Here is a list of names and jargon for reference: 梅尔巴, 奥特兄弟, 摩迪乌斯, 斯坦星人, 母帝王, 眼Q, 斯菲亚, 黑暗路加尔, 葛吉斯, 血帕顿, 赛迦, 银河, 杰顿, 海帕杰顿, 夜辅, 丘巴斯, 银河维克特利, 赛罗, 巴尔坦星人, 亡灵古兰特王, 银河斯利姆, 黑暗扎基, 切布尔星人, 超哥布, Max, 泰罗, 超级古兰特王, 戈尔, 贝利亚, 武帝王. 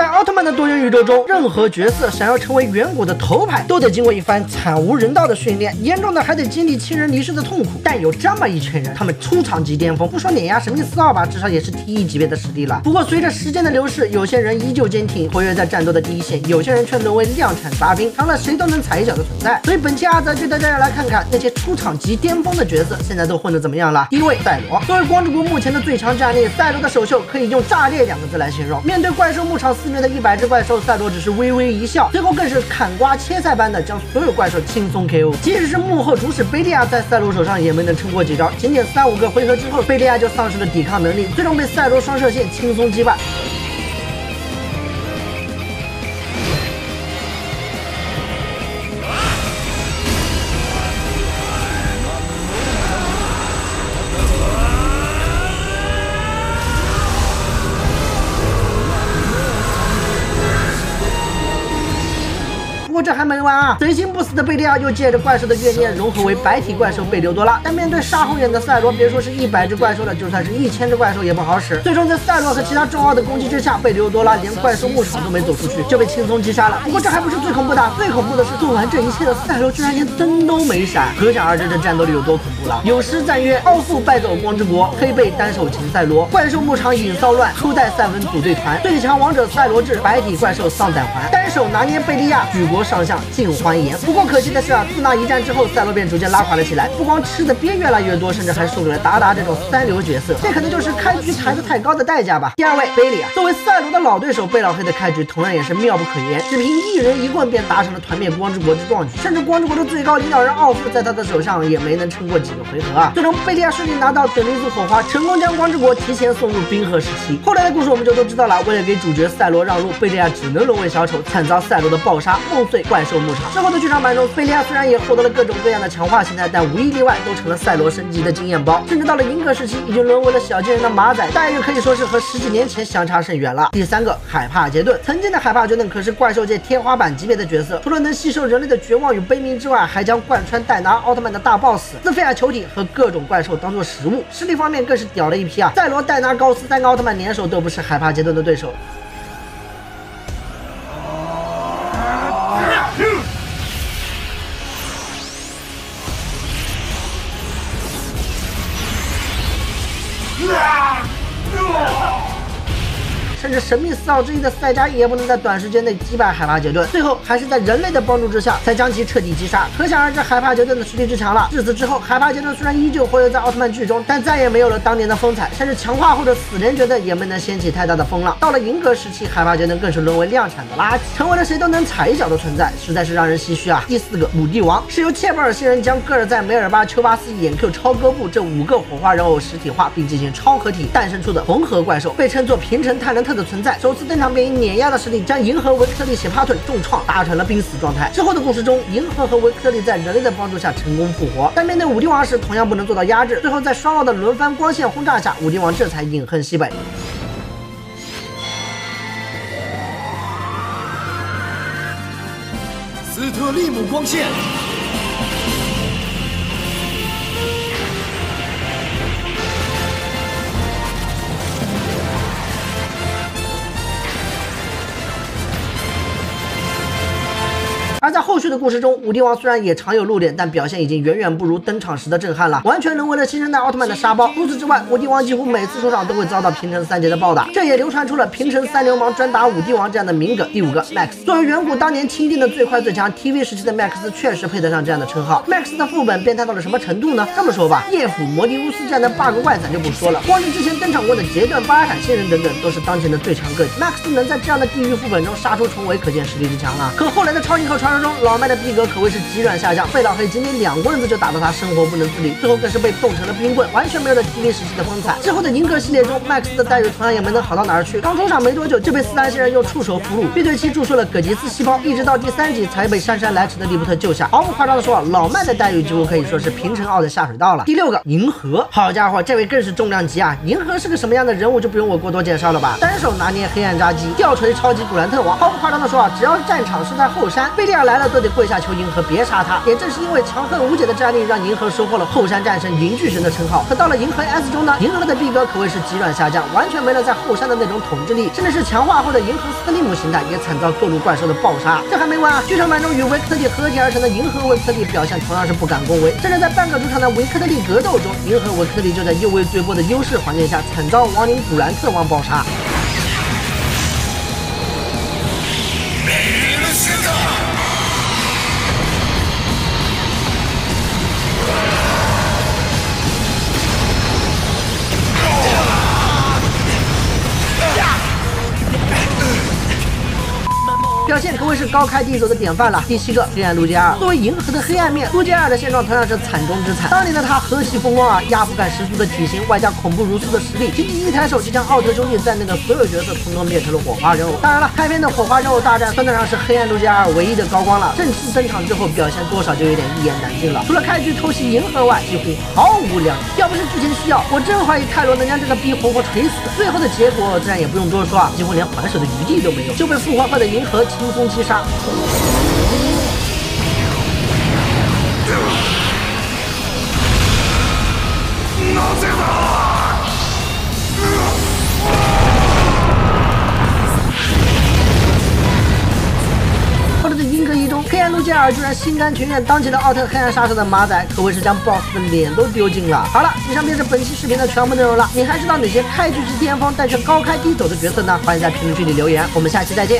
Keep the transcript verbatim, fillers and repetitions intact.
在奥特曼的多元宇宙中，任何角色想要成为远古的头牌，都得经过一番惨无人道的训练，严重的还得经历亲人离世的痛苦。但有这么一群人，他们出场即巅峰，不说碾压神秘四奥吧，至少也是 T 一级别的实力了。不过随着时间的流逝，有些人依旧坚挺，活跃在战斗的第一线；有些人却沦为量产杂兵，成了谁都能踩一脚的存在。所以本期阿泽就带大家来看看那些出场即巅峰的角色现在都混得怎么样了。第一位，赛罗，作为光之国目前的最强战力，赛罗的首秀可以用炸裂两个字来形容。面对怪兽牧场肆虐的一百只怪兽，赛罗只是微微一笑，最后更是砍瓜切菜般的将所有怪兽轻松 K O。即使是幕后主使贝利亚，在赛罗手上也没能撑过几招，仅仅三五个回合之后，贝利亚就丧失了抵抗能力，最终被赛罗双射线轻松击败。这还没完啊！贼心不死的贝利亚又借着怪兽的怨念融合为白体怪兽贝琉多拉，但面对杀红眼的赛罗，别说是一百只怪兽了，就算是一千只怪兽也不好使。最终在赛罗和其他重奥的攻击之下，贝琉多拉连怪兽牧场都没走出去，就被轻松击杀了。不过这还不是最恐怖的，最恐怖的是做完这一切的赛罗居然连灯都没闪，可想而知这战斗力有多恐怖了。有诗赞曰：奥父败走光之国，黑背单手擒赛罗，怪兽牧场引骚乱，初代赛文组队团，最强王者赛罗至，白体怪兽丧胆还，单手拿捏贝利亚，举国上相尽欢颜。不过可惜的是啊，自那一战之后，赛罗便逐渐拉垮了起来，不光吃的鳖越来越多，甚至还输给了达达这种三流角色，这可能就是开局抬得太高的代价吧。第二位，贝利亚，作为赛罗的老对手贝老黑的开局同样也是妙不可言，只凭一人一棍便达成了团灭光之国之壮举，甚至光之国的最高领导人奥夫在他的手上也没能撑过几个回合啊。最终贝利亚顺利拿到等离子火花，成功将光之国提前送入冰河时期。后来的故事我们就都知道了，为了给主角赛罗让路，贝利亚只能沦为小丑，惨遭赛罗的暴杀，梦碎怪兽牧场。之后的剧场版中，贝利亚虽然也获得了各种各样的强化形态，但无一例外都成了赛罗升级的经验包，甚至到了银河时期已经沦为了小金人的马仔，待遇可以说是和十几年前相差甚远了。第三个，海帕杰顿，曾经的海帕杰顿可是怪兽界天花板级别的角色，除了能吸收人类的绝望与悲鸣之外，还将贯穿戴拿奥特曼的大 boss 斯菲亚球体和各种怪兽当做食物，实力方面更是屌了一批啊！赛罗、戴拿、高斯三个奥特曼联手都不是海帕杰顿的对手。甚至神秘四奥之一的赛迦也不能在短时间内击败海帕杰顿，最后还是在人类的帮助之下才将其彻底击杀。可想而知海帕杰顿的实力之强了。至此之后，海帕杰顿虽然依旧活跃在奥特曼剧中，但再也没有了当年的风采，甚至强化后的死人觉得也没能掀起太大的风浪。到了银河时期，海帕杰顿更是沦为量产的垃圾，成为了谁都能踩一脚的存在，实在是让人唏嘘啊。第四个，母帝王，是由切布尔星人将戈尔在梅尔巴、丘巴斯、眼 Q、超哥布这五个火花人偶实体化并进行超合体诞生出的缝合怪兽，被称作平成泰伦特的存在。首次登场便以碾压的实力将银河维克特利、血帕顿重创，达成了濒死状态。之后的故事中，银河和维克特利在人类的帮助下成功复活，但面对武帝王时同样不能做到压制，最后在双奥的轮番光线轰炸下，武帝王这才饮恨西北。斯特利姆光线而在后续的故事中，武帝王虽然也常有露脸，但表现已经远远不如登场时的震撼了，完全沦为了新生代奥特曼的沙包。除此之外，武帝王几乎每次出场都会遭到平成三杰的暴打，这也流传出了平成三流氓专打武帝王这样的名梗。第五个 Max， 作为远古当年钦定的最快最强 T V 时期的 Max， 确实配得上这样的称号。Max 的副本变态到了什么程度呢？这么说吧，夜辅、摩迪乌斯这样的 bug 怪咱就不说了，光是之前登场过的杰顿、巴尔坦星人等等，都是当前的最强个体。Max 能在这样的地狱副本中杀出重围，可见实力之强啊！可后来的超银河传中，老麦的逼格可谓是急转下降，贝老黑仅仅两棍子就打到他生活不能自理，最后更是被冻成了冰棍，完全没有了 T V 时期的风采。之后的银河系列中 ，Max 的待遇同样也没能好到哪儿去，刚出场没多久就被斯坦星人用触手俘虏，并对其注射了葛吉斯细胞，一直到第三集才被姗姗来迟的利伯特救下。毫不夸张的说，老麦的待遇几乎可以说是平成奥的下水道了。第六个，银河，好家伙，这位更是重量级啊！银河是个什么样的人物就不用我过多介绍了吧？单手拿捏黑暗扎基，吊锤超级古兰特王，毫不夸张的说啊，只要战场是在后山，贝利亚。来了都得跪下求银河别杀他。也正是因为长恨无解的战力，让银河收获了后山战神、银巨神的称号。可到了银河 S 中呢，银河的逼格可谓是急转下降，完全没了在后山的那种统治力，甚至是强化后的银河斯利姆形态也惨遭各路怪兽的暴杀。这还没完啊，剧场版中与维克特利合体而成的银河维克特利表现同样是不敢恭维，甚至在半个主场的维克特利格斗中，银河维克特利就在右卫对波的优势环境下，惨遭亡灵古兰特王暴杀。 表现可谓是高开低走的典范了。第七个，黑暗路加尔作为银河的黑暗面，路加尔的现状同样是惨中之惨。当年的他何其风光啊！压迫感十足的体型，外加恐怖如斯的实力，仅仅一抬手就将奥特兄弟在内的所有角色统统变成了火花人偶。当然了，开篇的火花人偶大战算得上是黑暗路加尔唯一的高光了。正式登场之后，表现多少就有点一言难尽了。除了开局偷袭银河外，几乎毫无亮点。要不是剧情需要，我真怀疑泰罗能将这个逼活活锤死。最后的结果自然也不用多说啊，几乎连还手的余地都没有，就被复活后的银河。 轻松击杀。 黑暗路加尔居然心甘情愿当起了奥特黑暗杀手的马仔，可谓是将 B O S S 的脸都丢尽了。好了，以上便是本期视频的全部内容了。你还知道哪些开局是巅峰但却高开低走的角色呢？欢迎在评论区里留言，我们下期再见。